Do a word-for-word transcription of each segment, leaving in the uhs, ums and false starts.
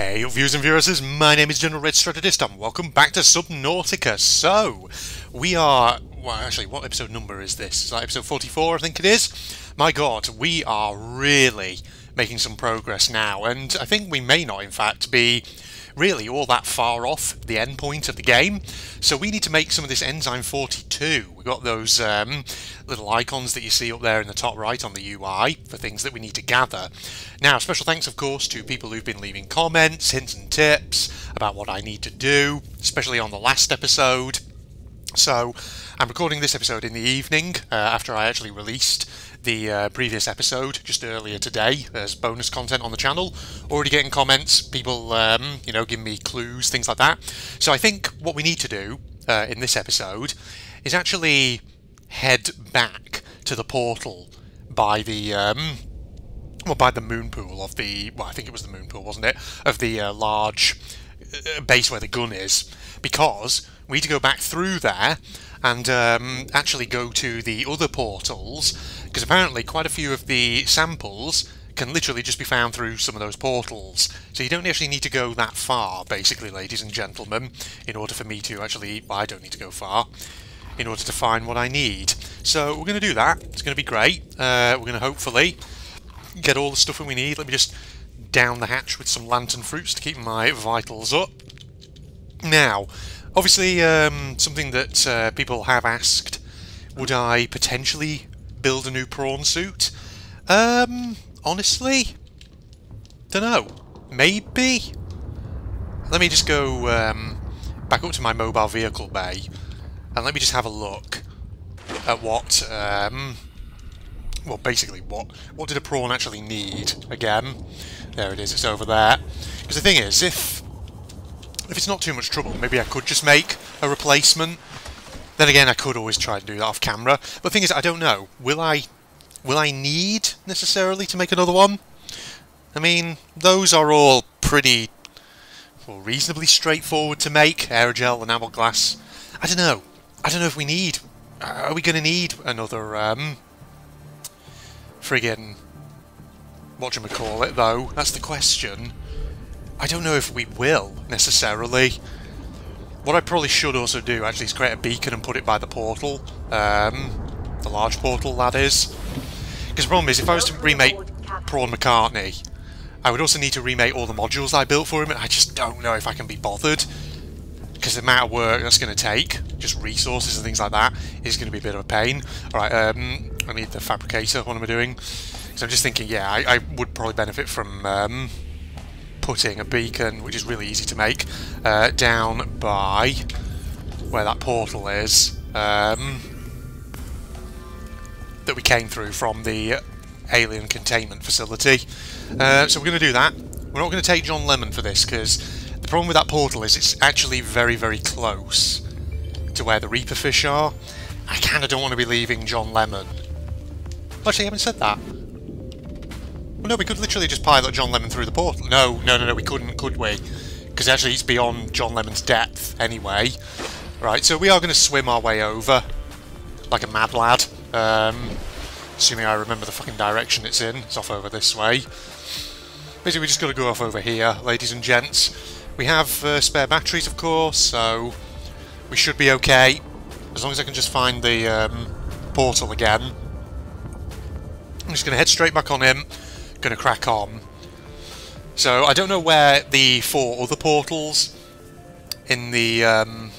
Hey viewers and viewers, my name is General Red Strategist and welcome back to Subnautica. So, we are... well, actually, what episode number is this? Is that episode forty-four, I think it is? My god, we are really making some progress now, and I think we may not, in fact, be really all that far off the end point of the game. So we need to make some of this Enzyme forty-two. We've got those um, little icons that you see up there in the top right on the U I for things that we need to gather. Now, special thanks, of course, to people who've been leaving comments, hints and tips about what I need to do, especially on the last episode. So I'm recording this episode in the evening uh, after I actually released the uh, previous episode just earlier today as bonus content on the channel. Already getting comments, people, um, you know, giving me clues, things like that. So I think what we need to do uh, in this episode is actually head back to the portal by the, um, well, by the moon pool of the, well, I think it was the moon pool, wasn't it? Of the uh, large uh, base where the gun is, because we need to go back through there and um, actually go to the other portals, because apparently quite a few of the samples can literally just be found through some of those portals. So you don't actually need to go that far, basically, ladies and gentlemen, in order for me to actually... well, I don't need to go far in order to find what I need. So we're going to do that. It's going to be great. Uh, we're going to hopefully get all the stuff that we need. Let me just down the hatch with some lantern fruits to keep my vitals up. Now... obviously, um, something that uh, people have asked, would I potentially build a new prawn suit? Um, honestly, don't know. Maybe? Let me just go um, back up to my mobile vehicle bay, and let me just have a look at what, um, well, basically, what, what did a prawn actually need, again? There it is, it's over there. Because the thing is, if... if it's not too much trouble, maybe I could just make a replacement. Then again, I could always try and do that off camera. But the thing is, I don't know. Will I will I need, necessarily, to make another one? I mean, those are all pretty, well, reasonably straightforward to make. Aerogel, enamel glass. I don't know. I don't know if we need... are we going to need another, um... friggin... whatchamacallit, though? That's the question. I don't know if we will, necessarily. What I probably should also do, actually, is create a beacon and put it by the portal. Um, the large portal, that is. Because the problem is, if I was to remake Prawn McCartney, I would also need to remake all the modules I built for him, and I just don't know if I can be bothered. Because the amount of work that's going to take, just resources and things like that, is going to be a bit of a pain. Alright, um, I need the fabricator, what am I doing? So I'm just thinking, yeah, I, I would probably benefit from... Um, putting a beacon, which is really easy to make, uh, down by where that portal is um, that we came through from the alien containment facility. Uh, so we're going to do that. We're not going to take John Lennon for this, because the problem with that portal is it's actually very, very close to where the Reaper fish are. I kind of don't want to be leaving John Lennon. Actually, I haven't said that. Well, no, we could literally just pilot John Lennon through the portal. No, no, no, no, we couldn't, could we? Because actually it's beyond John Lennon's depth anyway. Right, so we are going to swim our way over, like a mad lad. Um, assuming I remember the fucking direction it's in. It's off over this way. Basically, we just got to go off over here, ladies and gents. We have uh, spare batteries, of course, so we should be okay. As long as I can just find the um, portal again. I'm just going to head straight back on him. Going to crack on. So I don't know where the four other portals in the um,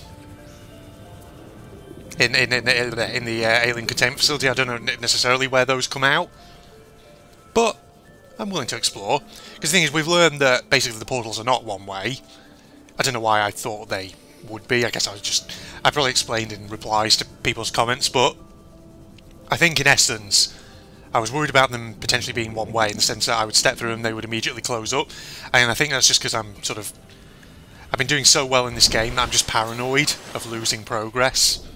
in in in the, in the uh, alien containment facility. I don't know necessarily where those come out, but I'm willing to explore. Because the thing is, we've learned that basically the portals are not one way. I don't know why I thought they would be. I guess I was just I probably explained in replies to people's comments, but I think in essence, I was worried about them potentially being one way in the sense that I would step through them, they would immediately close up. And I think that's just because I'm sort of... I've been doing so well in this game that I'm just paranoid of losing progress.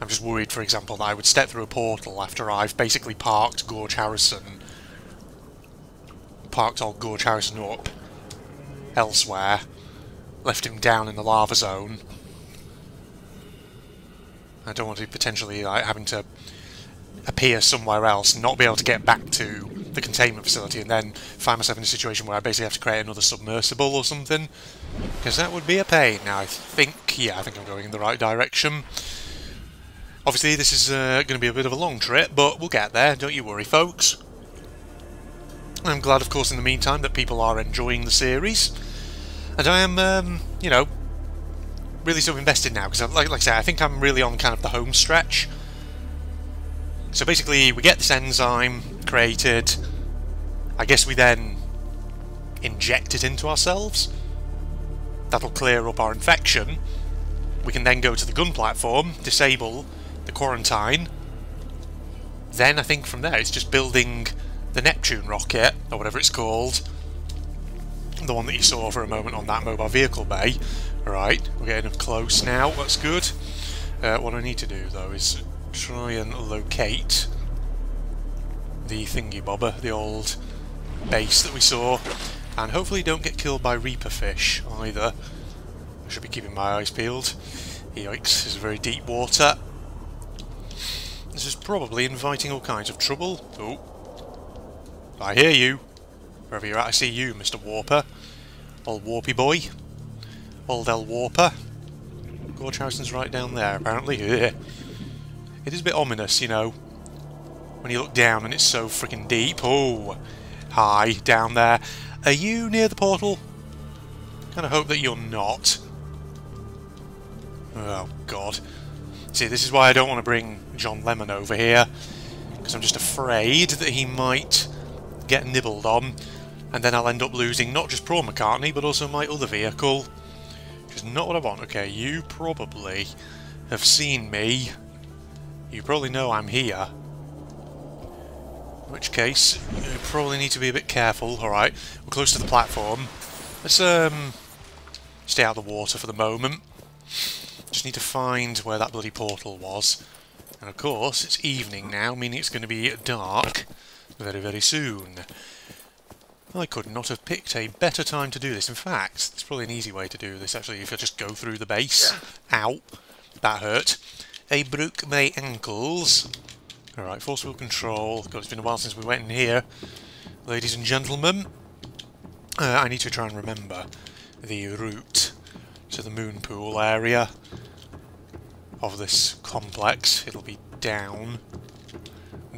I'm just worried, for example, that I would step through a portal after I've basically parked George Harrison. Parked old George Harrison up elsewhere. Left him down in the lava zone. I don't want to be potentially like, having to... appear somewhere else, not be able to get back to the containment facility and then find myself in a situation where I basically have to create another submersible or something, because that would be a pain. Now I think, yeah, I think I'm going in the right direction. Obviously this is uh, going to be a bit of a long trip, but we'll get there, don't you worry folks. I'm glad, of course, in the meantime that people are enjoying the series, and I am, um, you know, really sort of invested now, because like, like I say, I think I'm really on kind of the home stretch. So basically we get this enzyme created, I guess we then inject it into ourselves, that'll clear up our infection, we can then go to the gun platform, disable the quarantine, then I think from there it's just building the Neptune rocket, or whatever it's called, the one that you saw for a moment on that mobile vehicle bay. Right, we're getting up close now, that's good. Uh, what I need to do though is try and locate the thingy bobber, the old base that we saw, and hopefully don't get killed by reaper fish either. I should be keeping my eyes peeled. Yikes, this is very deep water. This is probably inviting all kinds of trouble. Oh, I hear you. Wherever you're at, I see you, Mister Warper. Old Warpy boy. Old El Warper. George Harrison's right down there, apparently. Ugh. It is a bit ominous, you know, when you look down and it's so freaking deep. Oh, hi, down there. Are you near the portal? Kind of hope that you're not. Oh, God. See, this is why I don't want to bring John Lennon over here, because I'm just afraid that he might get nibbled on, and then I'll end up losing not just Prawn McCartney, but also my other vehicle, which is not what I want. Okay, you probably have seen me. You probably know I'm here. In which case, you probably need to be a bit careful. Alright, we're close to the platform. Let's um, stay out of the water for the moment. Just need to find where that bloody portal was. And of course, it's evening now, meaning it's going to be dark very, very soon. I could not have picked a better time to do this. In fact, it's probably an easy way to do this, actually, if I just go through the base. Ow. That hurt. I broke my ankles. Alright, force wheel control. God, it's been a while since we went in here. Ladies and gentlemen, uh, I need to try and remember the route to the moon pool area of this complex. It'll be down.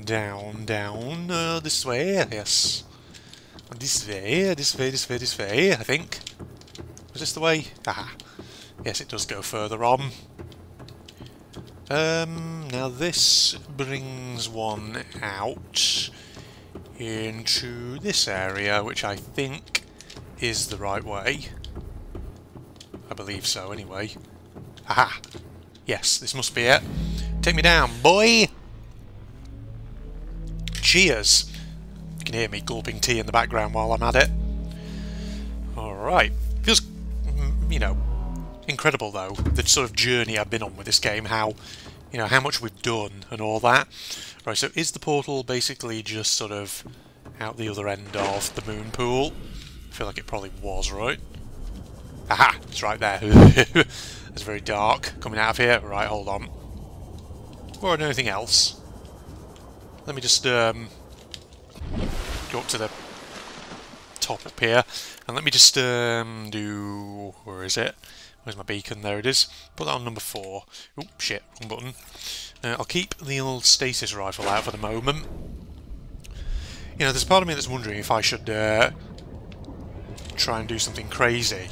Down, down, uh, this way, yes. This way, this way, this way, this way, I think. Is this the way? Aha. Yes, it does go further on. Um, now this brings one out into this area, which I think is the right way. I believe so, anyway. Aha. Yes, this must be it. Take me down, boy! Cheers! You can hear me gulping tea in the background while I'm at it. Alright. Feels, you know, incredible though, the sort of journey I've been on with this game, how, you know, how much we've done and all that. Right, so is the portal basically just sort of out the other end of the moon pool? I feel like it probably was, right? Aha! It's right there. That's very dark. Coming out of here. Right, hold on. Or anything else. Let me just um, go up to the top up here, and let me just um, do... where is it? Where's my beacon? There it is. Put that on number four. Oh, shit, wrong button. Uh, I'll keep the old stasis rifle out for the moment. You know, there's part of me that's wondering if I should uh, try and do something crazy.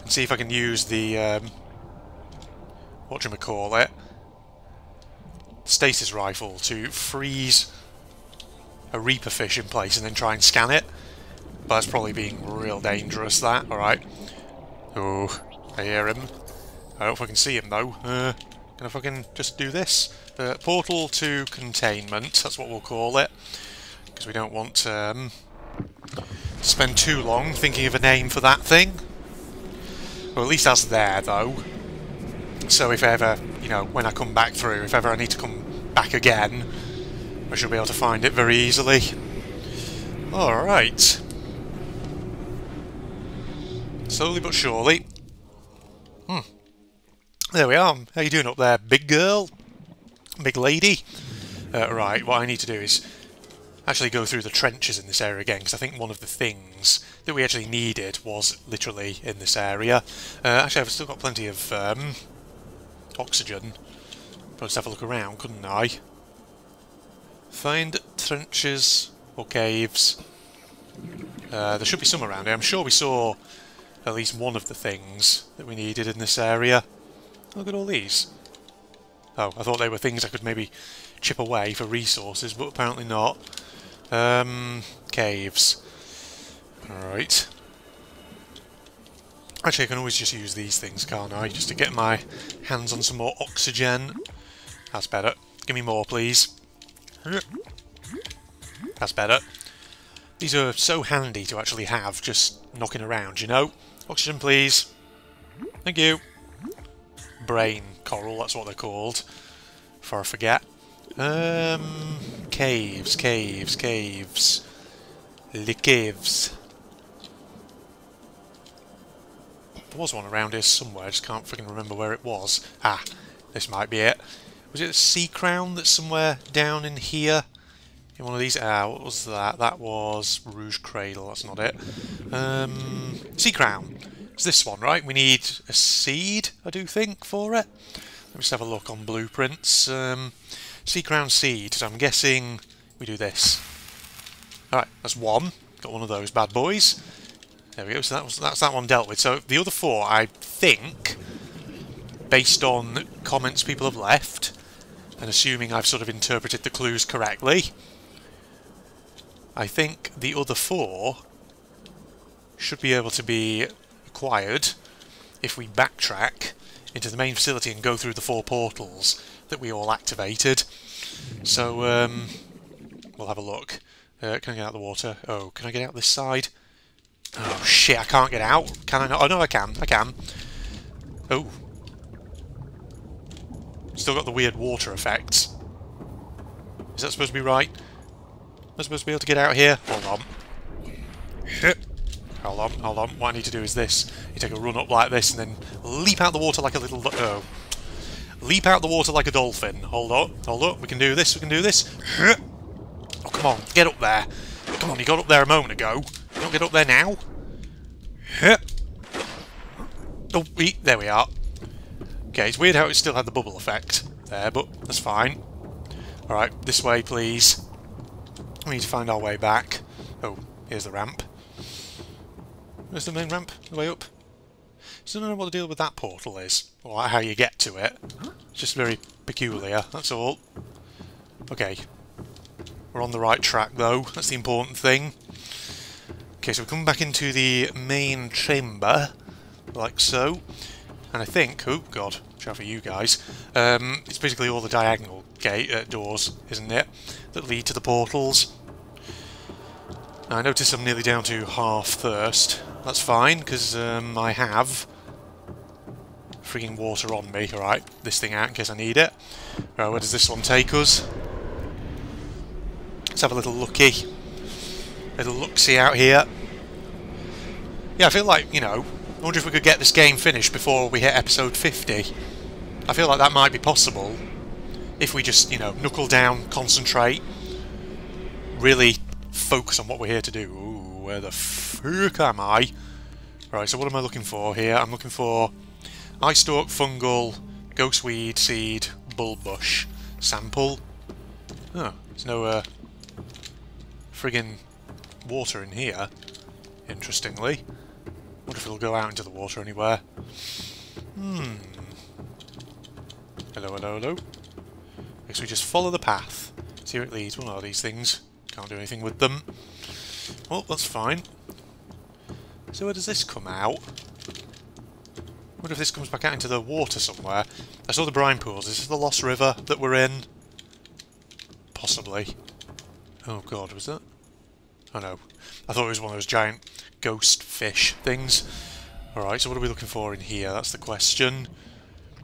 And see if I can use the... Um, whatchamacallit? Stasis rifle to freeze a reaper fish in place and then try and scan it, but that's probably being real dangerous, that. Alright. Oh, I hear him. I don't fucking see him though. Uh, can I fucking just do this? Uh, portal to containment, that's what we'll call it, because we don't want to um, spend too long thinking of a name for that thing. Well, at least that's there though. So if ever, you know, when I come back through, if ever I need to come back again, I should be able to find it very easily. Alright. Slowly but surely. Hmm. There we are. How you doing up there, big girl? Big lady? Uh, right, what I need to do is actually go through the trenches in this area again, because I think one of the things that we actually needed was literally in this area. Uh, actually, I've still got plenty of um, oxygen. Probably just have a look around, couldn't I? Find trenches or caves. Uh, there should be some around here. I'm sure we saw at least one of the things that we needed in this area. Look at all these. Oh, I thought they were things I could maybe chip away for resources, but apparently not. Um, caves. Alright. Actually, I can always just use these things, can't I? Just to get my hands on some more oxygen. That's better. Give me more, please. That's better. These are so handy to actually have, just knocking around, you know? Oxygen, please. Thank you. Brain coral, that's what they're called. Before I forget. Um, caves, caves, caves. The caves. There was one around here somewhere, I just can't freaking remember where it was. Ah, this might be it. Was it the sea crown that's somewhere down in here? In one of these? Ah, what was that? That was Rouge Cradle, that's not it. Um, sea crown. It's this one, right? We need a seed, I do think, for it. Let me just have a look on blueprints. Um, sea crown seed, so I'm guessing we do this. Alright, that's one. Got one of those bad boys. There we go, so that was, that's that one dealt with. So the other four, I think, based on comments people have left, and assuming I've sort of interpreted the clues correctly, I think the other four should be able to be acquired if we backtrack into the main facility and go through the four portals that we all activated. So, um, we'll have a look. Uh, can I get out the water? Oh, can I get out this side? Oh, shit, I can't get out. Can I not? Oh, no, I can. I can. Oh. Still got the weird water effects. Is that supposed to be right? Am I supposed to be able to get out here? Hold on. Hold on, hold on. What I need to do is this. You take a run up like this and then leap out the water like a little... Oh. Leap out the water like a dolphin. Hold on, hold on. We can do this, we can do this. Oh, come on. Get up there. Come on, you got up there a moment ago. You don't get up there now. Oh, there we are. Okay, it's weird how it still had the bubble effect there, but that's fine. Alright, this way, please. We need to find our way back. Oh, here's the ramp. Where's the main ramp? The way up? Still don't know what the deal with that portal is, or how you get to it. It's just very peculiar, that's all. Okay. We're on the right track, though. That's the important thing. Okay, so we come back into the main chamber, like so. And I think... Oh, God. Shout for you guys. Um, it's basically all the diagonal gate uh, doors, isn't it, that lead to the portals. Now, I notice I'm nearly down to half thirst. That's fine, because um, I have freaking water on me. Alright, this thing out in case I need it. Right, where does this one take us? Let's have a little looky. A little look-see out here. Yeah, I feel like, you know, I wonder if we could get this game finished before we hit episode fifty. I feel like that might be possible. If we just, you know, knuckle down, concentrate, really focus on what we're here to do. Ooh, where the fuck am I? Right, so what am I looking for here? I'm looking for eye stalk, fungal, ghostweed, seed, bulbush, sample. Oh, there's no uh, friggin' water in here, interestingly. Wonder if it'll go out into the water anywhere. Hmm. Hello, hello, hello. I guess we just follow the path. See where it leads. Well, no, these things. Can't do anything with them. Well, that's fine. So where does this come out? Wonder if this comes back out into the water somewhere. I saw the brine pools. Is this the Lost River that we're in? Possibly. Oh, God, was that? Oh, no. I thought it was one of those giant ghost fish things. Alright, so what are we looking for in here? That's the question.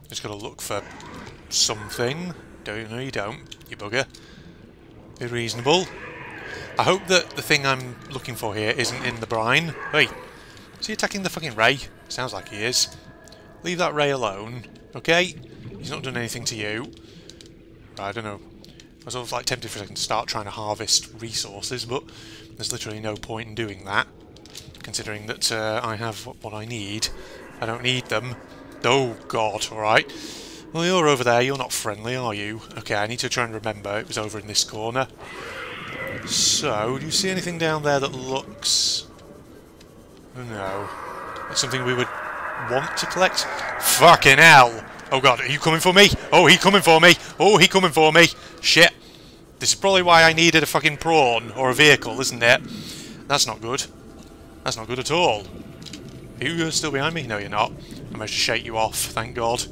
Just gotta look for something. Don't, no, you don't, you bugger. Be reasonable. I hope that the thing I'm looking for here isn't in the brine. Hey, is he attacking the fucking ray? Sounds like he is. Leave that ray alone, okay? He's not done anything to you. Right, I don't know. I was always like tempted for a second to start trying to harvest resources, but there's literally no point in doing that, considering that uh, I have what I need. I don't need them. Oh god, alright. Well, you're over there, you're not friendly, are you? Okay, I need to try and remember it was over in this corner. So, do you see anything down there that looks... No. That's something we would want to collect? Fucking hell! Oh god, are you coming for me? Oh, he coming for me! Oh, he coming for me! Shit! This is probably why I needed a fucking prawn, or a vehicle, isn't it? That's not good. That's not good at all. Are you still behind me? No, you're not. I managed to shake you off, thank god.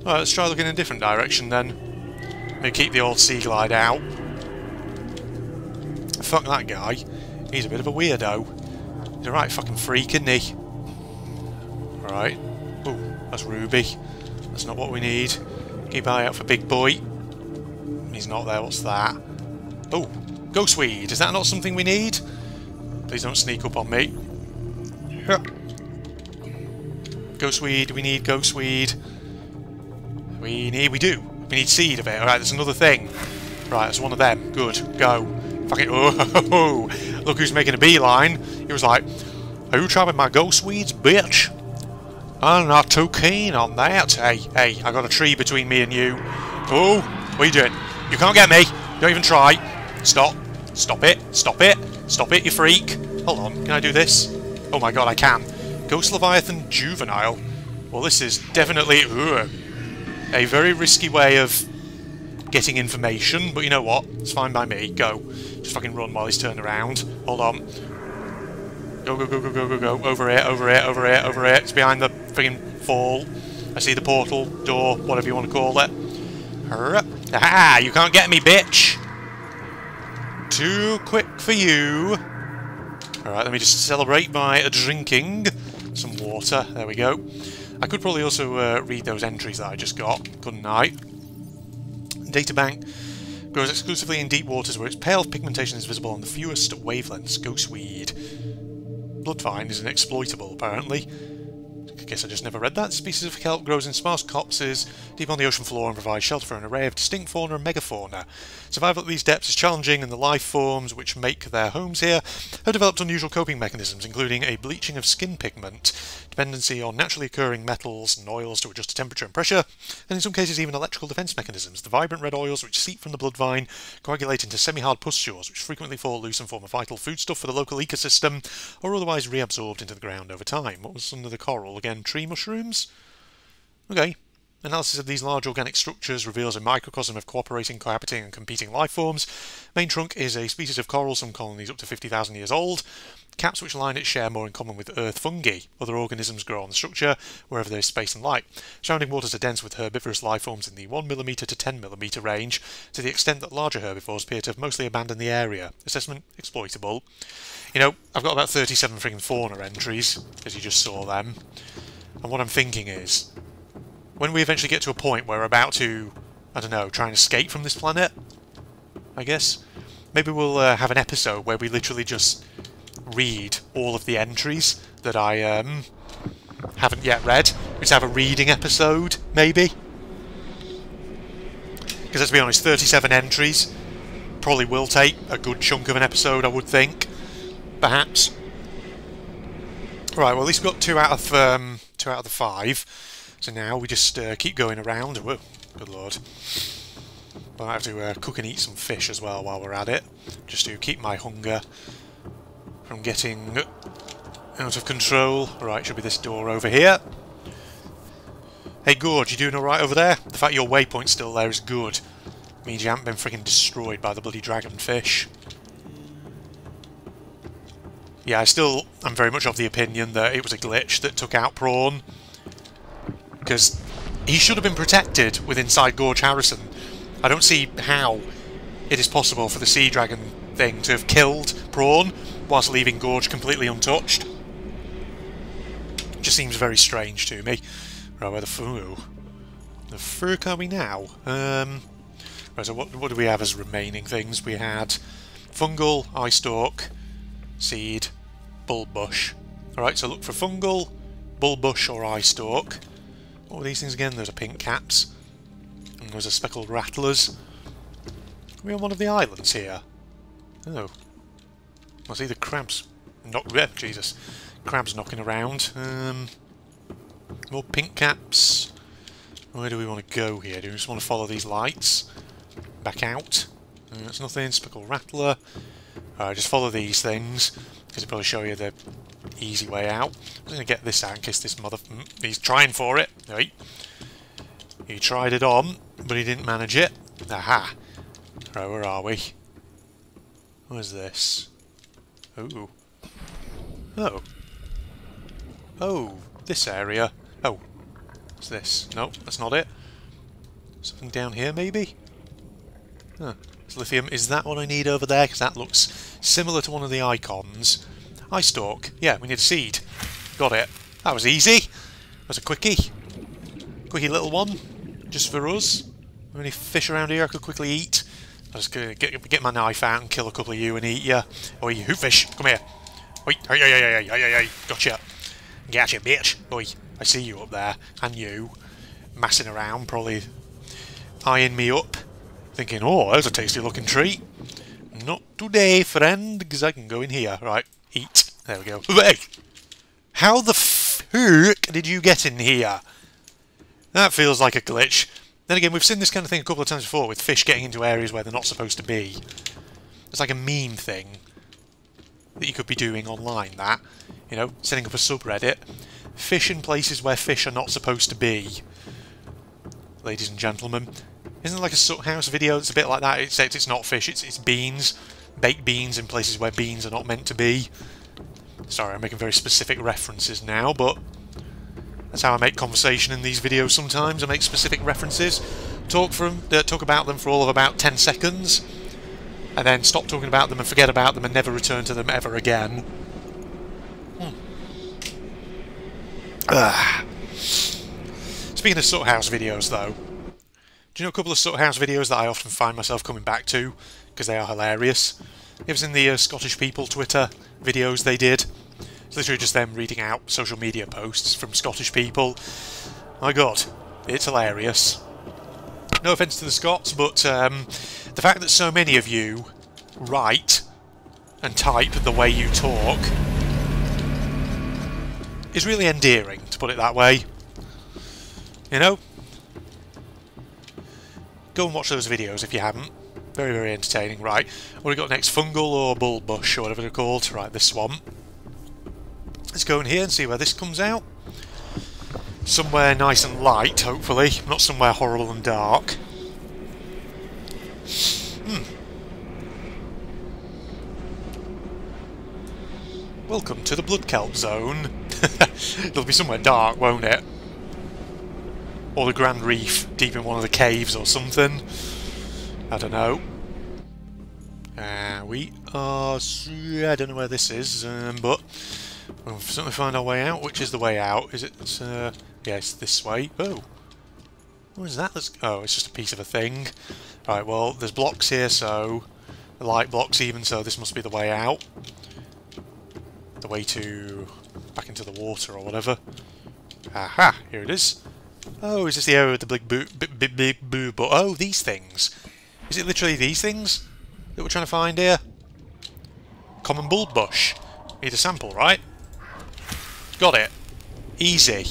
Alright, let's try looking in a different direction then. Maybe keep the old sea glide out. Fuck that guy. He's a bit of a weirdo. He's a right fucking freak, isn't he? Alright. Oh, that's Ruby. That's not what we need. Keep an eye out for Big Boy. He's not there, what's that? Oh, Ghostweed! Is that not something we need? Please don't sneak up on me. Ghostweed, we need Ghostweed. We need, we do. We need seed of it. Alright, there's another thing. Right, that's one of them. Good. Go. Fucking, oh, ho, ho, ho. Look who's making a beeline. He was like, are you trapping my Ghostweeds, bitch? I'm not too keen on that. Hey, hey, I got a tree between me and you. Oh, what are you doing? You can't get me. Don't even try. Stop. Stop it. Stop it. Stop it, you freak. Hold on, can I do this? Oh my god, I can. Ghost Leviathan Juvenile. Well, this is definitely ugh, a very risky way of getting information, but you know what? It's fine by me. Go. Just fucking run while he's turned around. Hold on. Go, go, go, go, go, go, go. Over here, over here, over here, over here. It's behind the friggin' fall. I see the portal, door, whatever you want to call it. Ah, you can't get me, bitch! Too quick for you. Alright, let me just celebrate by drinking some water. There we go. I could probably also uh, read those entries that I just got, couldn't I? Databank grows exclusively in deep waters where its pale pigmentation is visible on the fewest wavelengths. Ghostweed. Bloodvine is inexploitable, apparently. I guess I just never read that. Species of kelp grows in sparse copses deep on the ocean floor and provides shelter for an array of distinct fauna and megafauna. Survival at these depths is challenging, and the life forms which make their homes here have developed unusual coping mechanisms, including a bleaching of skin pigment, dependency on naturally occurring metals and oils to adjust to temperature and pressure, and in some cases even electrical defense mechanisms. The vibrant red oils which seep from the bloodvine coagulate into semi-hard pustules, which frequently fall loose and form a vital foodstuff for the local ecosystem, or otherwise reabsorbed into the ground over time. What was under the coral again? Tree mushrooms? Okay. Analysis of these large organic structures reveals a microcosm of cooperating, cohabiting and competing life forms. Main trunk is a species of coral, some colonies up to fifty thousand years old. Caps which line it share more in common with earth fungi. Other organisms grow on the structure wherever there is space and light. Surrounding waters are dense with herbivorous life forms in the one millimeter to ten millimeter range, to the extent that larger herbivores appear to have mostly abandoned the area. Assessment exploitable. You know, I've got about thirty-seven friggin' fauna entries, as you just saw them. And what I'm thinking is, when we eventually get to a point where we're about to, I don't know, try and escape from this planet, I guess, maybe we'll uh, have an episode where we literally just read all of the entries that I um, haven't yet read. We'll have a reading episode, maybe. Because let's be honest, thirty-seven entries probably will take a good chunk of an episode, I would think. Perhaps. Right, well at least we've got two out of, um, two out of the five. So now we just uh, keep going around. Whoa, good lord. Well, I have to uh, cook and eat some fish as well while we're at it. Just to keep my hunger from getting out of control. Right, should be this door over here. Hey Gorge, you doing alright over there? The fact your waypoint's still there is good. It means you haven't been freaking destroyed by the bloody dragonfish. Yeah, I still am very much of the opinion that it was a glitch that took out Prawn. Because he should have been protected with inside George Harrison. I don't see how it is possible for the sea dragon thing to have killed Prawn whilst leaving George completely untouched. It just seems very strange to me. Right, where the fuck? The fuck are we now? Um, right, so what, what do we have as remaining things? We had fungal, eye stalk, seed, bulbush. Alright, so look for fungal, bulbush or eye stalk. What were these things again? Those are pink caps. And those are speckled rattlers. Are we on one of the islands here? Oh. I see the crabs. Not red, Jesus. Crabs knocking around. Um, more pink caps. Where do we want to go here? Do we just want to follow these lights? Back out. Uh, that's nothing. Spickle Rattler. Alright, just follow these things, because it'll probably show you the easy way out. I'm going to get this out in case this mother... Mm, he's trying for it. Right. He tried it on, but he didn't manage it. Aha. Right, where are we? Where's this? Ooh. Oh. Oh, this area. Oh. What's this? No, that's not it. Something down here, maybe? Huh. It's lithium. Is that what I need over there? Because that looks similar to one of the icons. Eye stalk. Yeah, we need a seed. Got it. That was easy. That was a quickie. Quickie little one. Just for us. Any fish around here I could quickly eat. I'll just get, get my knife out and kill a couple of you and eat ya. Oi, hootfish, come here. Oi, oi, oi, oi, oi, oi, oi, gotcha. Gotcha, bitch. Oi, I see you up there. And you. Massing around, probably eyeing me up. Thinking, oh, there's a tasty looking treat. Not today, friend, because I can go in here. Right, eat. There we go. Hey! How the fuck did you get in here? That feels like a glitch. Then again, we've seen this kind of thing a couple of times before, with fish getting into areas where they're not supposed to be. It's like a meme thing that you could be doing online, that. You know, setting up a subreddit. Fish in places where fish are not supposed to be. Ladies and gentlemen. Isn't it like a Soot House video that's a bit like that, except it's not fish, it's, it's beans. Baked beans in places where beans are not meant to be. Sorry, I'm making very specific references now, but... that's how I make conversation in these videos sometimes. I make specific references, talk from, uh, talk about them for all of about ten seconds, and then stop talking about them and forget about them and never return to them ever again. Hmm. Speaking of Soot House videos, though, do you know a couple of Soot House videos that I often find myself coming back to because they are hilarious? It was in the uh, Scottish People Twitter videos they did. It's literally just them reading out social media posts from Scottish people. My God, it's hilarious. No offence to the Scots, but um, the fact that so many of you write and type the way you talk is really endearing, to put it that way. You know? Go and watch those videos if you haven't. Very, very entertaining. Right, what have we got next? Fungal or bulbush or whatever they're called. Right, this swamp. Let's go in here and see where this comes out. Somewhere nice and light, hopefully. Not somewhere horrible and dark. Hmm. Welcome to the Blood Kelp Zone. It'll be somewhere dark, won't it? Or the Grand Reef, deep in one of the caves or something. I don't know. Uh, we are... I don't know where this is, um, but... we'll certainly find our way out. Which is the way out? Is it... Uh, yes, yeah, this way. Oh. What is that? Let's, oh, it's just a piece of a thing. Right, well, there's blocks here, so... the light blocks even, so this must be the way out. The way to... back into the water or whatever. Aha! Here it is. Oh, is this the area with the big boo... big, big, big boo... but oh, these things! Is it literally these things that we're trying to find here? Common bulbush. Need a sample, right? Got it. Easy.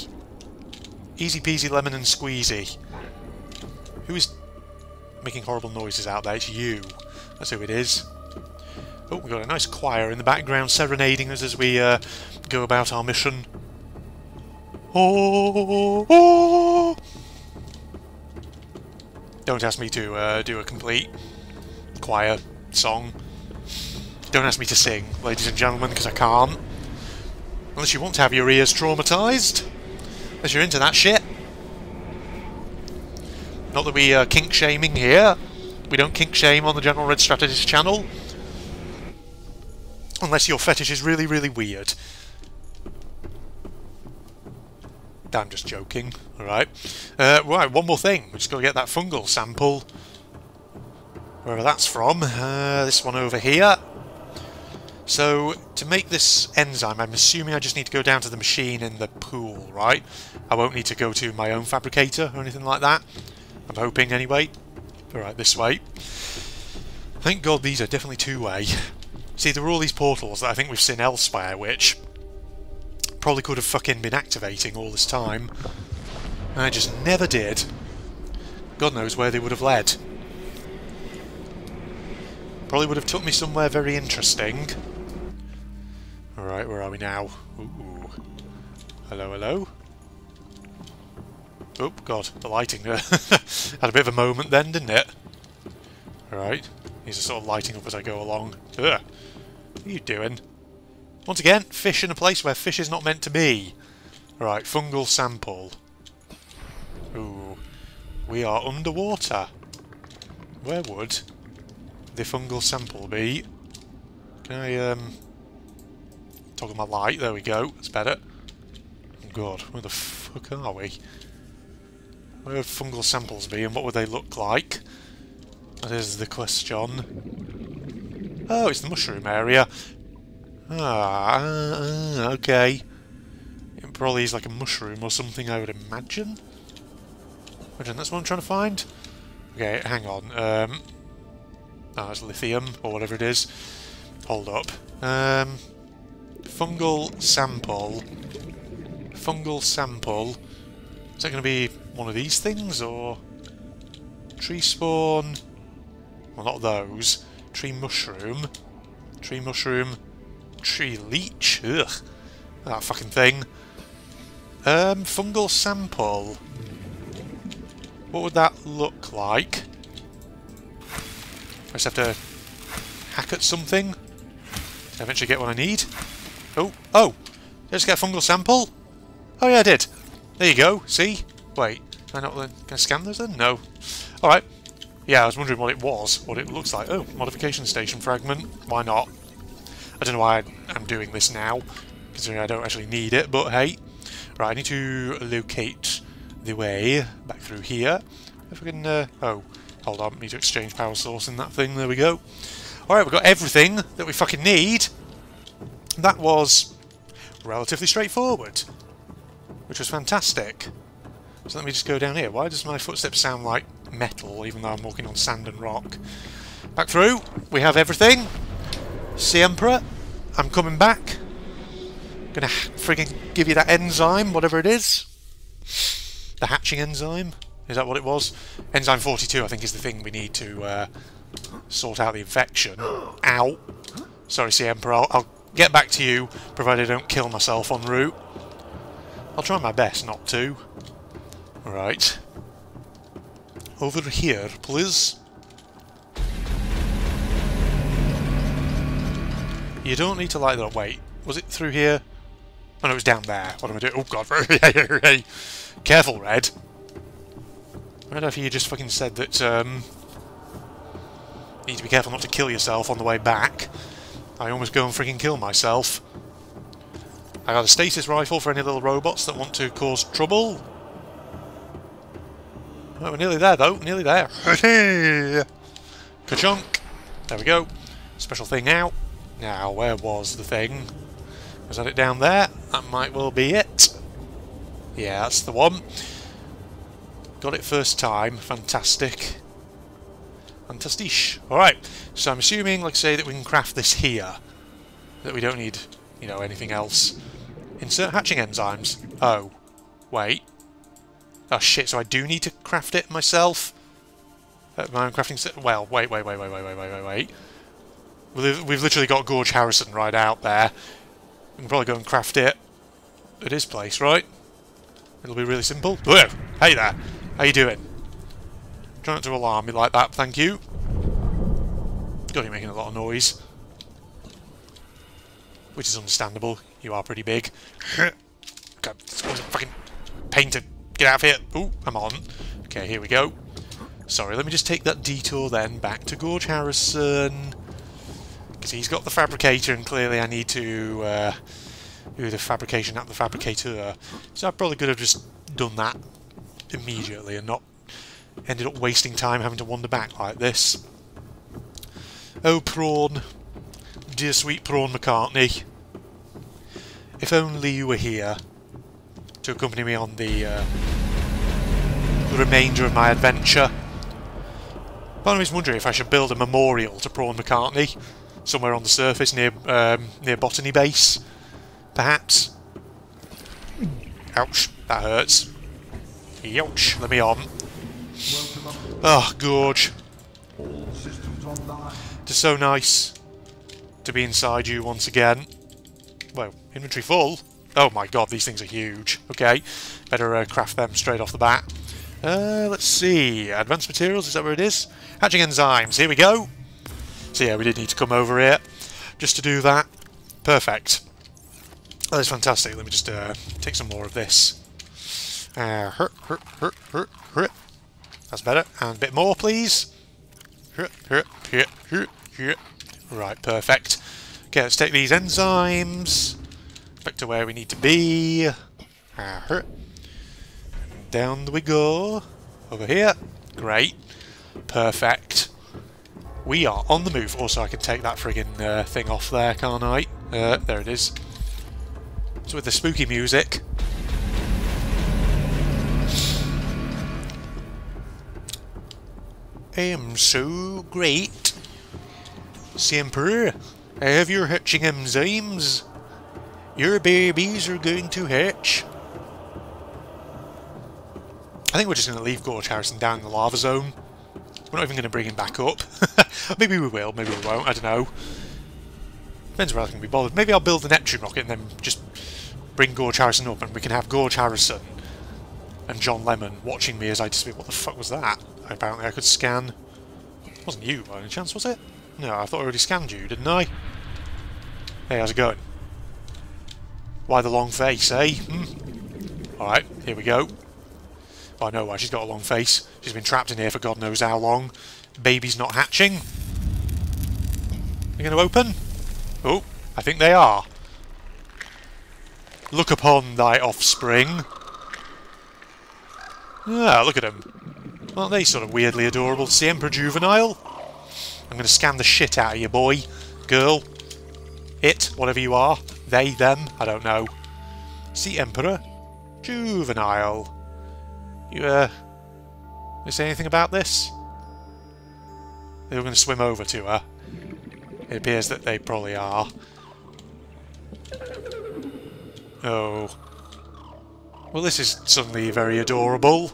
Easy peasy lemon and squeezy. Who is making horrible noises out there? It's you. That's who it is. Oh, we've got a nice choir in the background serenading us as we uh, go about our mission. Oh, oh. Don't ask me to uh, do a complete choir song. Don't ask me to sing, ladies and gentlemen, because I can't. Unless you want to have your ears traumatised. Unless you're into that shit. Not that we are kink shaming here. We don't kink shame on the General Red Strategist channel. Unless your fetish is really, really weird. I'm just joking. Alright. Uh, right, one more thing. We've just got to get that fungal sample. Wherever that's from. Uh, this one over here. So, to make this enzyme, I'm assuming I just need to go down to the machine in the pool, right? I won't need to go to my own fabricator or anything like that. I'm hoping, anyway. Alright, this way. Thank God these are definitely two-way. See, there were all these portals that I think we've seen elsewhere, which probably could have fucking been activating all this time. And I just never did. God knows where they would have led. Probably would have took me somewhere very interesting. Alright, where are we now? Ooh. Hello, hello? Oh, God, the lighting there. Had a bit of a moment then, didn't it? Alright. These are sort of lighting up as I go along. Ugh. What are you doing? Once again, fish in a place where fish is not meant to be. Alright, fungal sample. Ooh. We are underwater. Where would the fungal sample be? Can I, um... toggle my light? There we go. That's better. Oh, God, where the fuck are we? Where would fungal samples be and what would they look like? That is the question. Oh, it's the mushroom area. Ah, okay. It probably is like a mushroom or something, I would imagine. Imagine that's what I'm trying to find. Okay, hang on. Um, oh, it's lithium or whatever it is. Hold up. Um, fungal sample. Fungal sample. Is that going to be one of these things or tree spawn? Well, not those. Tree mushroom. Tree mushroom. Tree leech. Ugh. That fucking thing. Um, fungal sample. What would that look like? I just have to hack at something to eventually get what I need. Oh, oh! Did I just get a fungal sample? Oh yeah, I did. There you go. See? Wait. Can I not, can I scan those then? No. Alright. Yeah, I was wondering what it was, what it looks like. Oh, modification station fragment. Why not? I don't know why I'm doing this now, considering I don't actually need it, but hey. Right, I need to locate the way back through here. If we can... Uh, oh, hold on. I need to exchange power source in that thing. There we go. Alright, we've got everything that we fucking need. That was relatively straightforward, which was fantastic. So let me just go down here. Why does my footsteps sound like metal, even though I'm walking on sand and rock? Back through. We have everything. Sea Emperor. I'm coming back. Gonna friggin' give you that enzyme, whatever it is. The hatching enzyme? Is that what it was? Enzyme forty-two, I think, is the thing we need to uh, sort out the infection. Ow. Sorry, Sea Emperor. I'll, I'll get back to you, provided I don't kill myself en route. I'll try my best not to. Right. Over here, please. You don't need to light that up. Wait, was it through here? Oh no, it was down there. What am I doing? Oh god. Careful, Red. Right after you just fucking said that um, you need to be careful not to kill yourself on the way back, I almost go and freaking kill myself. I got a stasis rifle for any little robots that want to cause trouble. Oh, we're nearly there, though. Nearly there. Ka-chunk. There we go. Special thing out. Now, where was the thing? Was that it down there? That might well be it. Yeah, that's the one. Got it first time. Fantastic. Fantastiche. Alright, so I'm assuming, like I say, that we can craft this here. That we don't need, you know, anything else. Insert hatching enzymes. Oh. Wait. Oh shit, so I do need to craft it myself? Uh, my own crafting set? Well, wait, wait, wait, wait, wait, wait, wait, wait, wait. We've, we've literally got George Harrison right out there. We can probably go and craft it at his place, right? It'll be really simple. Whoa! Hey there! How you doing? Try not to alarm me like that, thank you. God, you're making a lot of noise. Which is understandable. You are pretty big. God, this was a fucking painted. Get out of here! Ooh, I'm on. Okay, here we go. Sorry, let me just take that detour then back to George Harrison. Because he's got the fabricator and clearly I need to uh, do the fabrication at the fabricator. So I probably could have just done that immediately and not ended up wasting time having to wander back like this. Oh, Prawn. Dear sweet Prawn McCartney. If only you were here to accompany me on the, uh, the remainder of my adventure. Part of me is wondering if I should build a memorial to Prawn McCartney somewhere on the surface near um, near Botany Base, perhaps. Ouch, that hurts. Ouch, let me on. Oh, gorge. It's so nice to be inside you once again. Well, inventory full. Oh my god, these things are huge. Okay, better uh, craft them straight off the bat. Uh, let's see. Advanced materials, is that where it is? Hatching enzymes, here we go. So yeah, we did need to come over here just to do that. Perfect. Oh, that's fantastic. Let me just uh, take some more of this. Uh, hurt, hurt, hurt, hurt, hurt. That's better. And a bit more, please. Hurt, hurt, hurt, hurt, hurt. Right, perfect. Okay, let's take these enzymes back to where we need to be. Uh, hurt. Down we go. Over here. Great. Perfect. We are on the move. Also, I can take that friggin' uh, thing off there, can't I? Uh, there it is. So with the spooky music. I am so great. Sea Emperor, I have your hatching enzymes. Your babies are going to hatch. I think we're just going to leave George Harrison down in the lava zone. We're not even going to bring him back up. Maybe we will, maybe we won't, I don't know. Depends where I can be bothered. Maybe I'll build the Neptune rocket and then just bring George Harrison up and we can have George Harrison and John Lennon watching me as I disappear. What the fuck was that? Apparently I could scan. It wasn't you by any chance, was it? No, I thought I already scanned you, didn't I? Hey, how's it going? Why the long face, eh? Hmm. Alright, here we go. Well, I know why she's got a long face. She's been trapped in here for God knows how long. Baby's not hatching. They're going to open? Oh, I think they are. Look upon thy offspring. Ah, look at them. Aren't they sort of weirdly adorable? Sea Emperor Juvenile? I'm going to scan the shit out of you, boy. Girl. It. Whatever you are. They. Them. I don't know. Sea Emperor Juvenile. You, uh... Did they say anything about this? They were going to swim over to her. It appears that they probably are. Oh. Well, this is suddenly very adorable.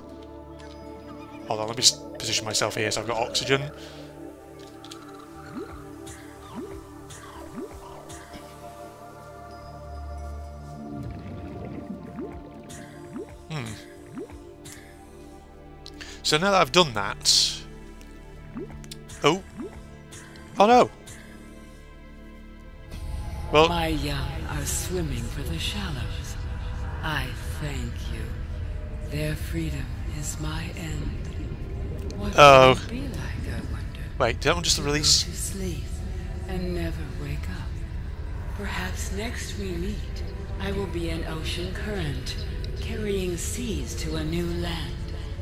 Hold on, let me just position myself here so I've got oxygen. Hmm. So now that I've done that... Oh. Oh no! Well... My young are swimming for the shallows. I thank you. Their freedom is my end. What oh. Would it be like, I wonder? Wait, don't just release... To sleep and never wake up. Perhaps next we meet, I will be an ocean current, carrying seas to a new land.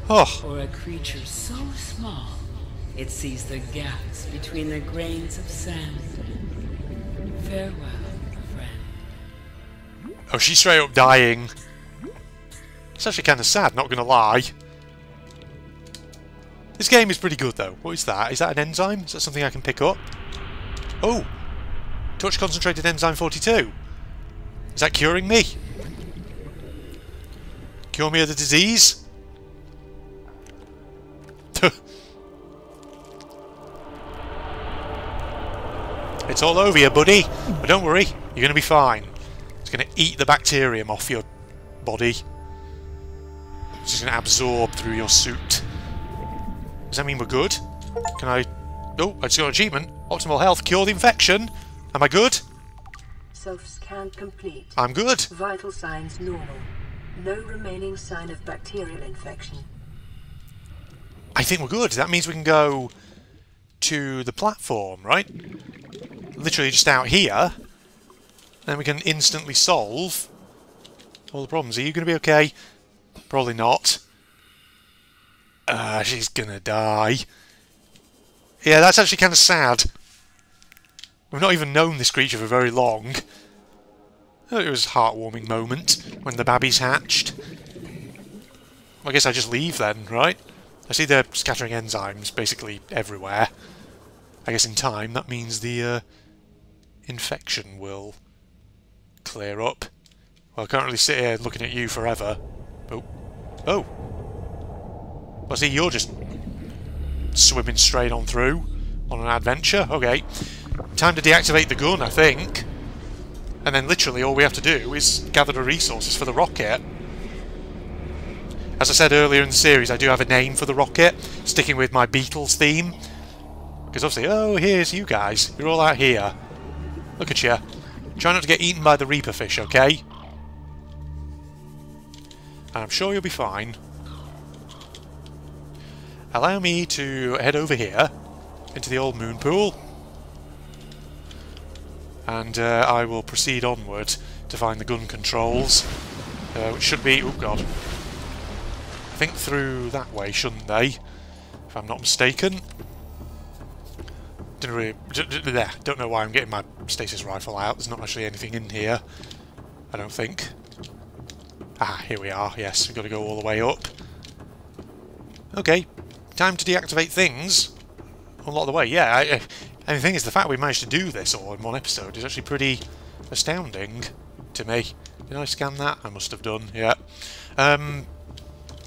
Oh. Or a creature so small, it sees the gaps between the grains of sand. Farewell, friend. Oh, she's straight up dying. It's actually kind of sad, not going to lie. This game is pretty good, though. What is that? Is that an enzyme? Is that something I can pick up? Oh! Touch concentrated enzyme forty-two. Is that curing me? Cure me of the disease? It's all over you, buddy. But don't worry, you're going to be fine. It's going to eat the bacterium off your body. It's just going to absorb through your suit. Does that mean we're good? Can I... Oh, I just got an achievement. Optimal health, cure the infection. Am I good? Self-scan complete. I'm good. Vital signs normal. No remaining sign of bacterial infection. I think we're good. That means we can go to the platform, right? Literally just out here. Then we can instantly solve all the problems. Are you going to be okay? Probably not. Ah, uh, she's going to die. Yeah, that's actually kind of sad. We've not even known this creature for very long. It was a heartwarming moment when the babbies hatched. I guess I just leave then, right? I see they're scattering enzymes basically everywhere. I guess in time that means the uh, infection will clear up. Well, I can't really sit here looking at you forever. Oh. Oh! Well, see, you're just swimming straight on through on an adventure. Okay. Time to deactivate the gun, I think. And then literally all we have to do is gather the resources for the rocket. As I said earlier in the series, I do have a name for the rocket, sticking with my Beatles theme. Because obviously, oh, here's you guys. You're all out here. Look at you. Try not to get eaten by the Reaper fish, okay? And I'm sure you'll be fine. Allow me to head over here, into the old moon pool. And uh, I will proceed onward to find the gun controls, uh, which should be... oh god. I think through that way, shouldn't they? If I'm not mistaken. Didn't really... don't know why I'm getting my stasis rifle out. There's not actually anything in here, I don't think. Ah, here we are. Yes, we've got to go all the way up. Okay, time to deactivate things. Unlock the way. Yeah, I... Uh, And the thing is, the fact we managed to do this all in one episode is actually pretty astounding to me. Did I scan that? I must have done, yeah. Um,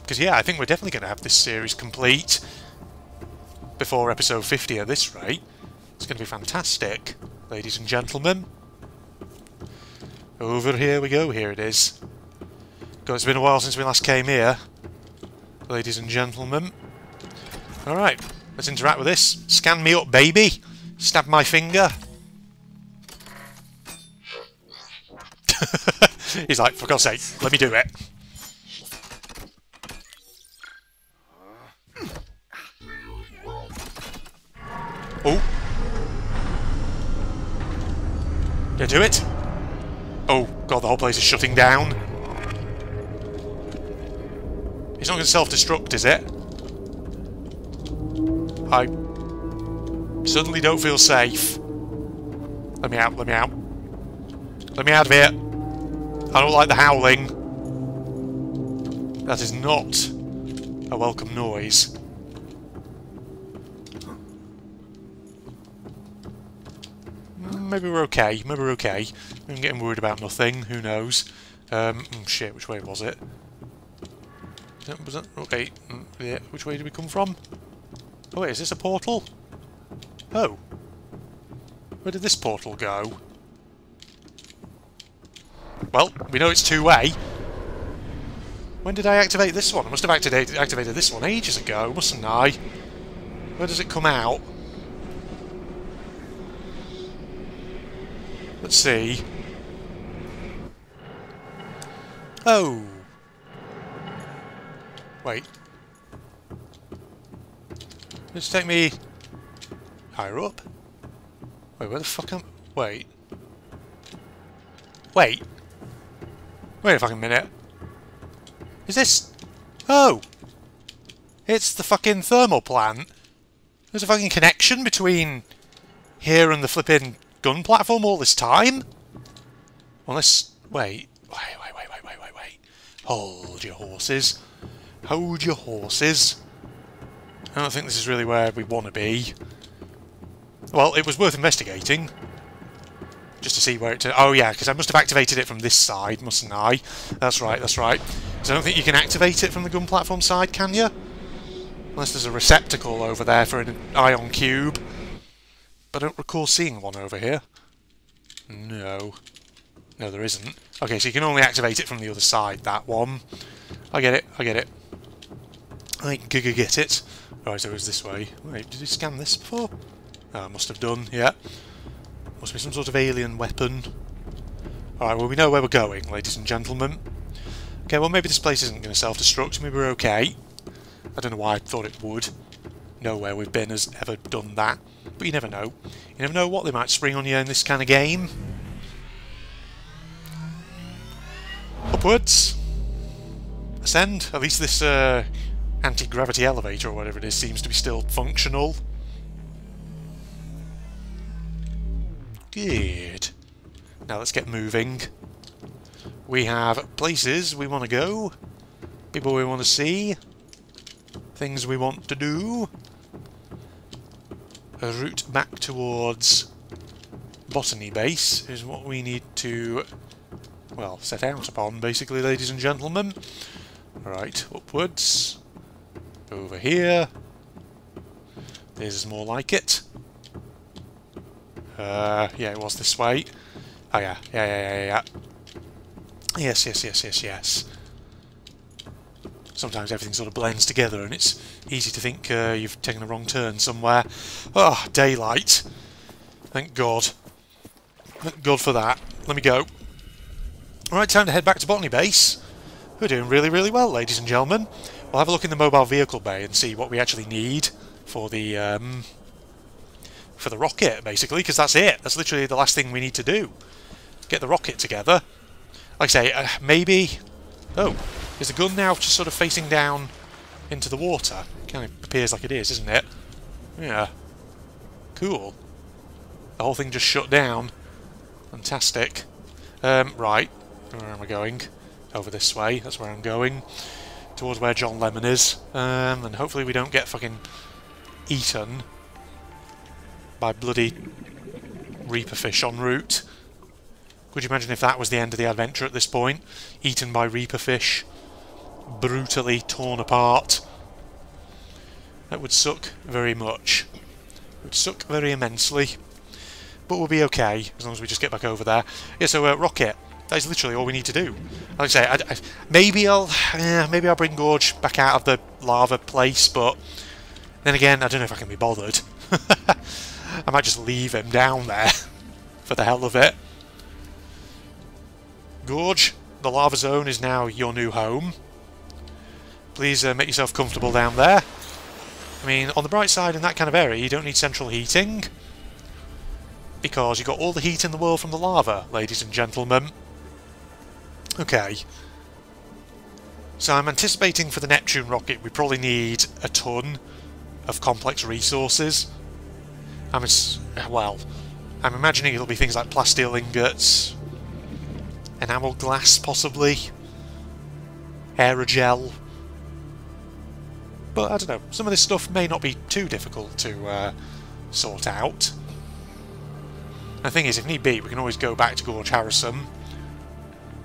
because, yeah, I think we're definitely going to have this series complete before episode fifty at this rate. It's going to be fantastic, ladies and gentlemen. Over here we go. Here it is. God, it's been a while since we last came here, ladies and gentlemen. All right, let's interact with this. Scan me up, baby! Stab my finger. He's like, for God's sake, let me do it. Oh. Did I do it? Oh, God, the whole place is shutting down. It's not going to self-destruct, is it? I... suddenly don't feel safe. Let me out, let me out. Let me out of here. I don't like the howling. That is not a welcome noise. Maybe we're okay, maybe we're okay. I'm getting worried about nothing, who knows. Um, shit, which way was it? Was that, okay, yeah, which way did we come from? Oh wait, is this a portal? Oh. Where did this portal go? Well, we know it's two-way. When did I activate this one? I must have activated, activated this one ages ago, mustn't I? Where does it come out? Let's see. Oh. Wait. Let's take me... higher up? Wait, where the fuck am... wait. Wait. Wait a fucking minute. Is this... oh! It's the fucking thermal plant. There's a fucking connection between here and the flipping gun platform all this time? Unless... wait. Wait, wait, wait, wait, wait, wait, wait. Hold your horses. Hold your horses. I don't think this is really where we want to be. Well, it was worth investigating, just to see where it... oh yeah, because I must have activated it from this side, mustn't I? That's right, that's right. So I don't think you can activate it from the gun platform side, can you? Unless there's a receptacle over there for an ion cube. But I don't recall seeing one over here. No. No, there isn't. Okay, so you can only activate it from the other side, that one. I get it, I get it. I giga get it. Right, so it was this way. Wait, did we scan this before? Uh, must have done, yeah. Must be some sort of alien weapon. Alright, well we know where we're going, ladies and gentlemen. Okay, well maybe this place isn't going to self-destruct, maybe we're okay. I don't know why I thought it would. Nowhere we've been has ever done that. But you never know. You never know what they might spring on you in this kind of game. Upwards. Ascend. At least this uh, anti-gravity elevator or whatever it is seems to be still functional. Good. Now let's get moving. We have places we want to go, people we want to see, things we want to do. A route back towards Botany Base is what we need to, well, set out upon, basically, ladies and gentlemen. Right, upwards. Over here. This is more like it. Uh, yeah, it was this way. Oh yeah, yeah, yeah, yeah, yeah. Yes, yes, yes, yes, yes. Sometimes everything sort of blends together and it's easy to think uh, you've taken a wrong turn somewhere. Oh, daylight. Thank God. Thank God for that. Let me go. Alright, time to head back to Botany Base. We're doing really, really well, ladies and gentlemen. We'll have a look in the mobile vehicle bay and see what we actually need for the, um, for the rocket, basically, because that's it. That's literally the last thing we need to do. Get the rocket together. Like I say, uh, maybe... Oh, is the gun now just sort of facing down into the water? It kind of appears like it is, isn't it? Yeah. Cool. The whole thing just shut down. Fantastic. Um, right. Where am I going? Over this way. That's where I'm going. Towards where John Lennon is. Um, and hopefully we don't get fucking eaten by bloody reaper fish en route. Could you imagine if that was the end of the adventure at this point? Eaten by reaper fish. Brutally torn apart. That would suck very much. It would suck very immensely. But we'll be okay, as long as we just get back over there. Yeah, so uh, rocket. That is literally all we need to do. Like I say, I, I, maybe I'll uh, maybe I'll bring Gorge back out of the lava place, but then again, I don't know if I can be bothered. I might just leave him down there for the hell of it. Gorge, the lava zone is now your new home. Please uh, make yourself comfortable down there. I mean, on the bright side, in that kind of area, you don't need central heating, because you got all the heat in the world from the lava, ladies and gentlemen. Okay. So I'm anticipating for the Neptune rocket we probably need a ton of complex resources. I'm well, I'm imagining it'll be things like plasteel ingots, enamel glass possibly, aerogel. But I don't know, some of this stuff may not be too difficult to uh, sort out. The thing is, if need be, we can always go back to George Harrison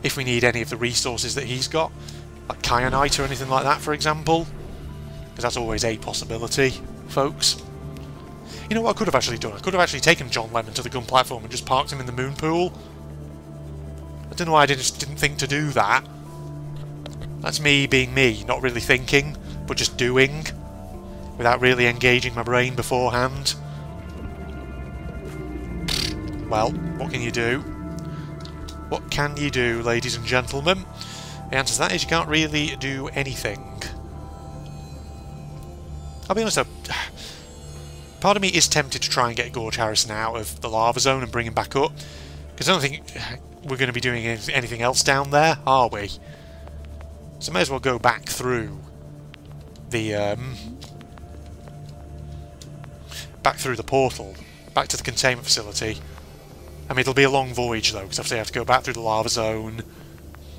if we need any of the resources that he's got, like kyanite or anything like that, for example, because that's always a possibility, folks. You know what I could have actually done? I could have actually taken John Lennon to the gun platform and just parked him in the moon pool. I don't know why I just didn't think to do that. That's me being me, not really thinking, but just doing, without really engaging my brain beforehand. Well, what can you do? What can you do, ladies and gentlemen? The answer to that is you can't really do anything. I'll be honest though, part of me is tempted to try and get George Harrison out of the lava zone and bring him back up, because I don't think we're going to be doing anything else down there, are we? So may as well go back through the, um, back through the portal, back to the containment facility. I mean, it'll be a long voyage, though, because obviously I have to go back through the lava zone,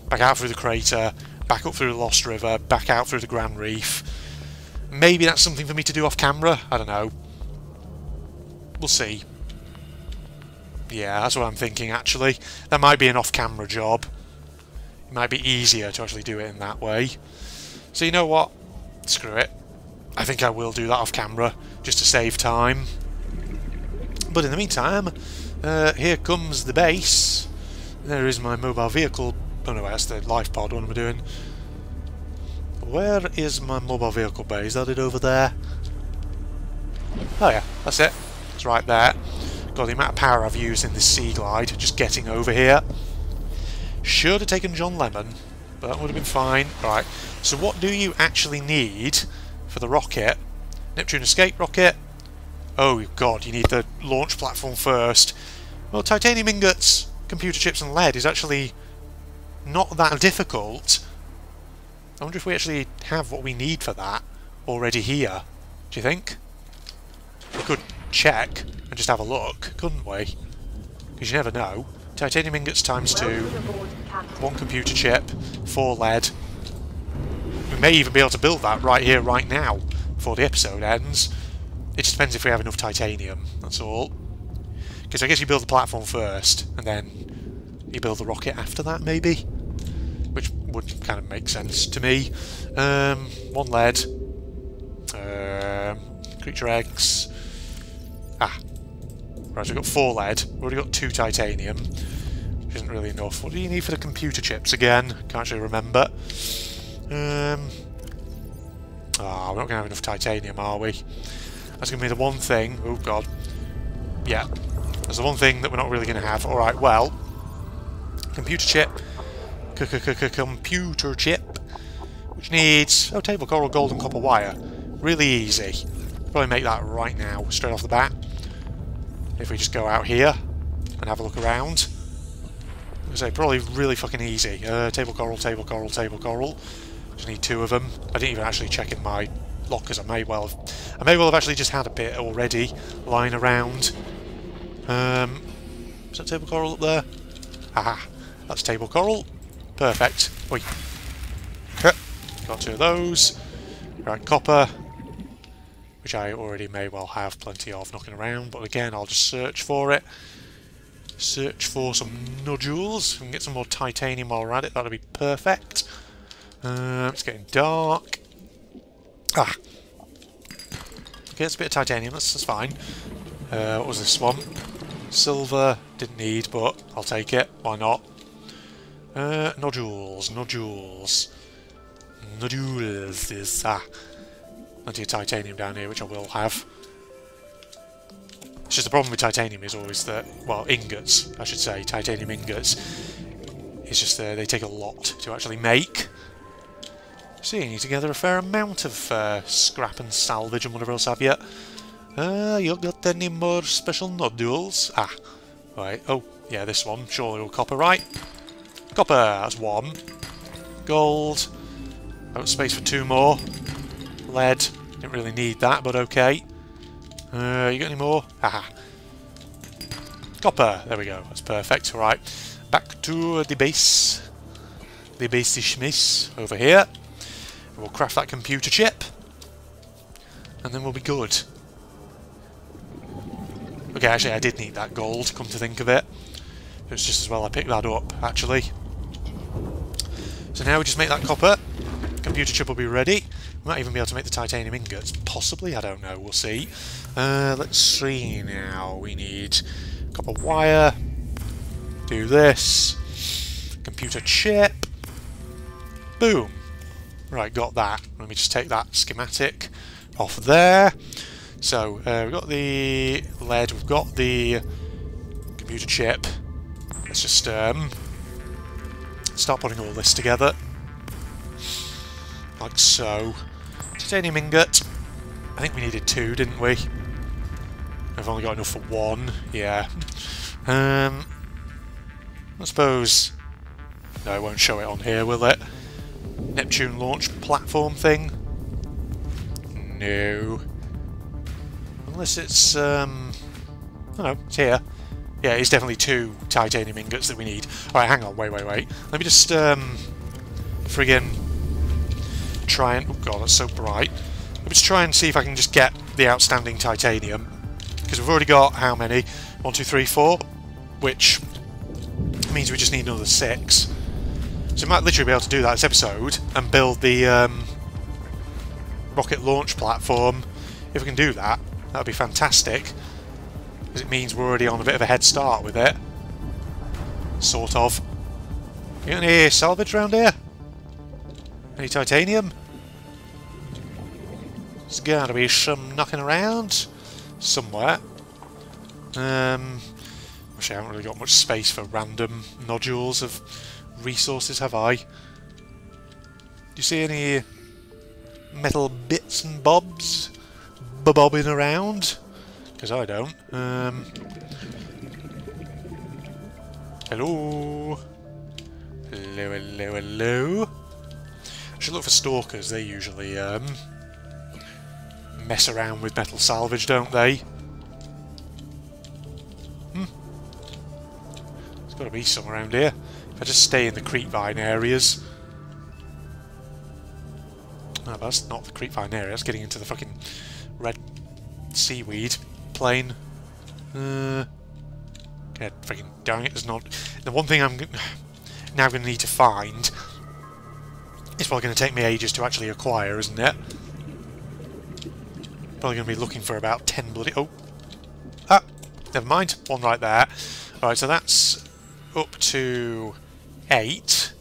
back out through the crater, back up through the Lost River, back out through the Grand Reef. Maybe that's something for me to do off camera? I don't know. We'll see. Yeah, that's what I'm thinking, actually. That might be an off-camera job. It might be easier to actually do it in that way. So you know what? Screw it. I think I will do that off camera, just to save time. But in the meantime... Uh, here comes the base. There is my mobile vehicle. Oh no, that's the life pod. What am I doing? Where is my mobile vehicle bay? Is that it over there? Oh yeah, that's it. It's right there. God, the amount of power I've used in this sea glide, just getting over here. Should have taken John Lennon, but that would have been fine. Right, so what do you actually need for the rocket? Neptune escape rocket. Oh god, you need the launch platform first. Well, titanium ingots, computer chips and lead is actually not that difficult. I wonder if we actually have what we need for that already here. Do you think? We could check and just have a look, couldn't we? Because you never know. Titanium ingots times two, one computer chip, four lead. We may even be able to build that right here, right now, before the episode ends. It just depends if we have enough titanium, that's all. Because I guess you build the platform first, and then you build the rocket after that, maybe? Which would kind of make sense to me. Um, one lead. Um, creature eggs. Ah. Right, so we've got four lead. We've already got two titanium. Which isn't really enough. What do you need for the computer chips again? Can't actually remember. Um, ah, oh, we're not going to have enough titanium, are we? That's going to be the one thing... Oh, God. Yeah. That's the one thing that we're not really going to have. Alright, well... Computer chip. C-c-c-c-computer chip. Which needs... Oh, table coral, gold and copper wire. Really easy. Probably make that right now, straight off the bat. If we just go out here and have a look around. As I say, probably really fucking easy. Uh, table coral, table coral, table coral. Just need two of them. I didn't even actually check in my... lockers. I may well have, I may well have actually just had a bit already lying around. Um, is that table coral up there? Aha, that's table coral. Perfect. Oi. Got two of those. Right, copper, which I already may well have plenty of knocking around, but again, I'll just search for it. Search for some nodules. We can get some more titanium while we're at it. That'll be perfect. Um, it's getting dark. Ah. Okay, that's a bit of titanium, that's, that's fine. Uh, what was this one? Silver, didn't need, but I'll take it, why not? Uh, nodules, nodules. Nodules is... ah. Plenty of titanium down here, which I will have. It's just the problem with titanium is always that... well, ingots, I should say, titanium ingots. It's just uh, they take a lot to actually make. Seeing you together a fair amount of uh, scrap and salvage and whatever else have you. Uh, you got any more special nodules? Ah, right. Oh, yeah, this one. Surely we'll copper, right? Copper, that's one. Gold. I've got space for two more. Lead. Didn't really need that, but okay. Uh, you got any more? Haha. Copper. There we go. That's perfect. Right. Back to the base. The base is schmiss over here. We'll craft that computer chip, and then we'll be good. Okay, actually, I did need that gold, come to think of it. It was just as well I picked that up, actually. So now we just make that copper. Computer chip will be ready. We might even be able to make the titanium ingots. Possibly, I don't know, we'll see. Uh, let's see now. We need copper wire. Do this. Computer chip. Boom. Right, got that. Let me just take that schematic off there. So, uh, we've got the lead, we've got the computer chip. Let's just um, start putting all this together. Like so. Titanium ingot. I think we needed two, didn't we? I've only got enough for one. Yeah. Um, I suppose... No, it won't show it on here, will it? Neptune launch platform thing? No. Unless it's, um... I don't know, it's here. Yeah, it's definitely two titanium ingots that we need. Alright, hang on, wait, wait, wait. Let me just, um... friggin... try and... oh god, that's so bright. Let me just try and see if I can just get the outstanding titanium. Because we've already got how many? One, two, three, four. Which means we just need another six. So we might literally be able to do that this episode and build the um, rocket launch platform. If we can do that, that would be fantastic. Because it means we're already on a bit of a head start with it. Sort of. You got any salvage around here? Any titanium? There's got to be some knocking around somewhere. Um, actually, I haven't really got much space for random nodules of... resources, have I? Do you see any metal bits and bobs bobbing around? Because I don't. Um, hello? Hello, hello, hello? I should look for stalkers. They usually um, mess around with metal salvage, don't they? Hmm. There's got to be some around here. If I just stay in the creep vine areas. No, that's not the creepvine area. That's getting into the fucking red seaweed plain. Uh, God, freaking dang it! There's not the one thing I'm now going to need to find. It's probably going to take me ages to actually acquire, isn't it? Probably going to be looking for about ten bloody. Oh, ah, never mind. One right there. All right, so that's up to eight.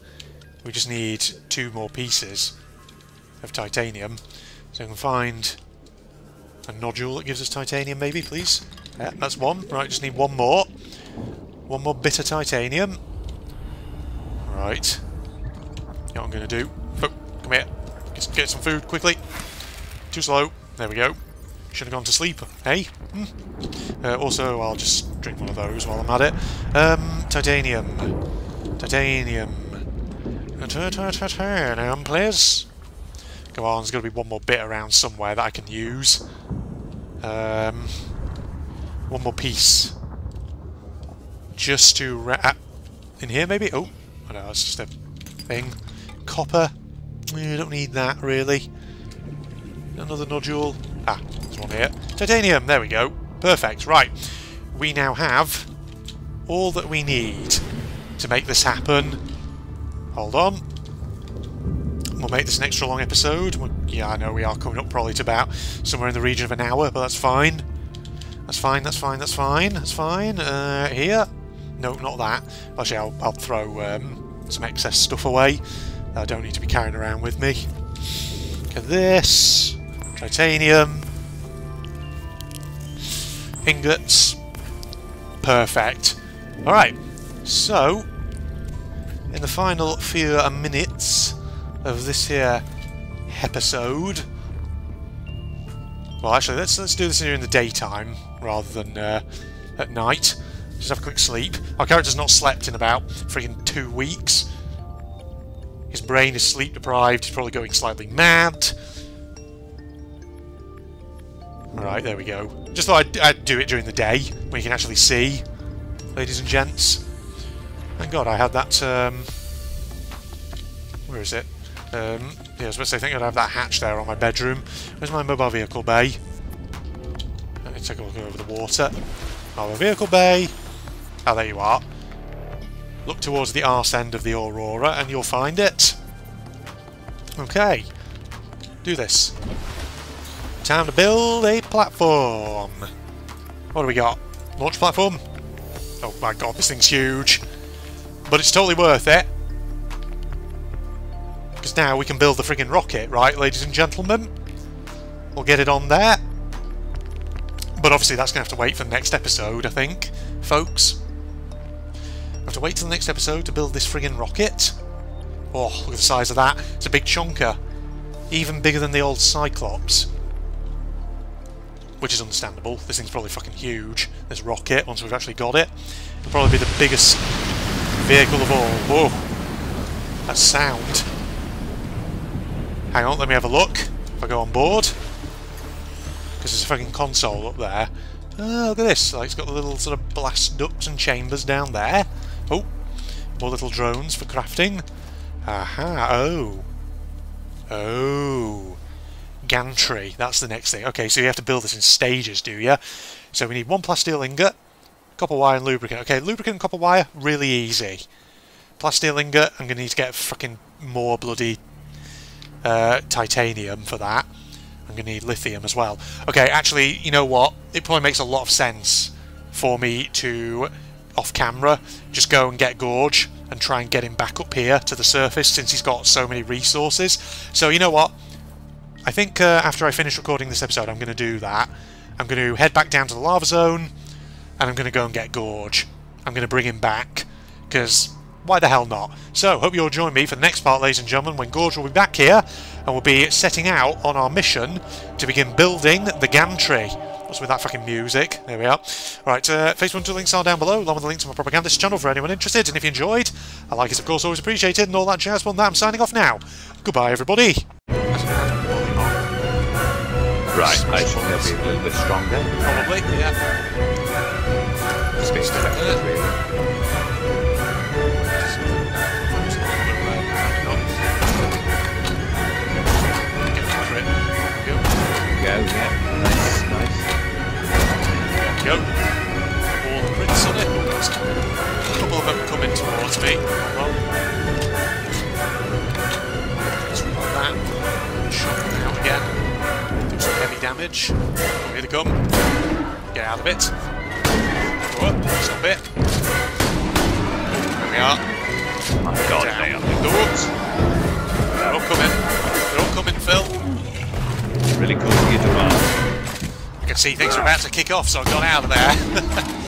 We just need two more pieces of titanium. So I can find a nodule that gives us titanium, maybe, please. Yeah, that's one. Right, just need one more. One more bit of titanium. Right. You know what I'm going to do? Oh, come here. Get, get some food, quickly. Too slow. There we go. Should have gone to sleep, eh? Hmm. Uh, also, I'll just drink one of those while I'm at it. Um, titanium. Titanium. Titanium, please. Come on, there's got to be one more bit around somewhere that I can use. Um, one more piece. Just to... Ra ah, in here, maybe? Oh, I know, that's just a thing. Copper. You don't need that, really. Another nodule. Ah, there's one here. Titanium, there we go. Perfect, right. We now have all that we need to make this happen. Hold on. We'll make this an extra long episode. We're, yeah, I know we are coming up probably to about somewhere in the region of an hour, but that's fine. That's fine, that's fine, that's fine, that's fine. Uh, here? No, not that. Actually, I'll, I'll throw um, some excess stuff away that I don't need to be carrying around with me. Look at this. Titanium. Ingots. Perfect. Alright, so in the final few minutes of this here episode. Well, actually, let's let's do this here in the daytime rather than uh, at night. Just have a quick sleep. Our character's not slept in about freaking two weeks. His brain is sleep deprived. He's probably going slightly mad. All right, there we go. Just thought I'd, I'd do it during the day when you can actually see, ladies and gents. Thank God I had that. Um, where is it? Um, yeah, I was about to say, I think I'd have that hatch there on my bedroom. Where's my mobile vehicle bay? Let me take a look over the water. Mobile vehicle bay! Ah, there you are. Look towards the arse end of the Aurora and you'll find it. Okay. Do this. Time to build a platform. What do we got? Launch platform? Oh my God, this thing's huge. But it's totally worth it. Because now we can build the friggin' rocket, right, ladies and gentlemen? We'll get it on there. But obviously that's going to have to wait for the next episode, I think, folks. I have to wait till the next episode to build this friggin' rocket. Oh, look at the size of that. It's a big chonker. Even bigger than the old Cyclops. Which is understandable. This thing's probably fucking huge, this rocket, once we've actually got it. It'll probably be the biggest vehicle of all. Whoa. That sound. Hang on, let me have a look. If I go on board, because there's a fucking console up there. Oh, look at this! Like, it's got the little sort of blast ducts and chambers down there. Oh, more little drones for crafting. Aha! Oh, oh, gantry. That's the next thing. Okay, so you have to build this in stages, do you? So we need one plasteel ingot, copper wire, and lubricant. Okay, lubricant and copper wire, really easy. Plasteel ingot. I'm gonna need to get fucking more bloody. Uh, titanium for that. I'm going to need lithium as well. Okay, actually, you know what? It probably makes a lot of sense for me to, off camera, just go and get Gorge and try and get him back up here to the surface since he's got so many resources. So, you know what? I think uh, after I finish recording this episode, I'm going to do that. I'm going to head back down to the lava zone and I'm going to go and get Gorge. I'm going to bring him back because why the hell not? So, hope you'll join me for the next part, ladies and gentlemen, when Gorge will be back here and we'll be setting out on our mission to begin building the gantry. What's with that fucking music? There we are. Alright, uh, Facebook and Twitter links are down below, along with the link to my Propagandist channel for anyone interested, and if you enjoyed, a like is of course always appreciated, and all that jazz. Well, now I'm signing off now. Goodbye, everybody! Right, I should have been a little bit stronger. Probably, yeah. It's been selected, really. damage. Here they come. Get out of it. Go up. Stop it. There we are. Oh god, down they are. They They're all coming. They're all coming, Phil. Really cool to get them out. I can see things are about to kick off, so I've gone out of there.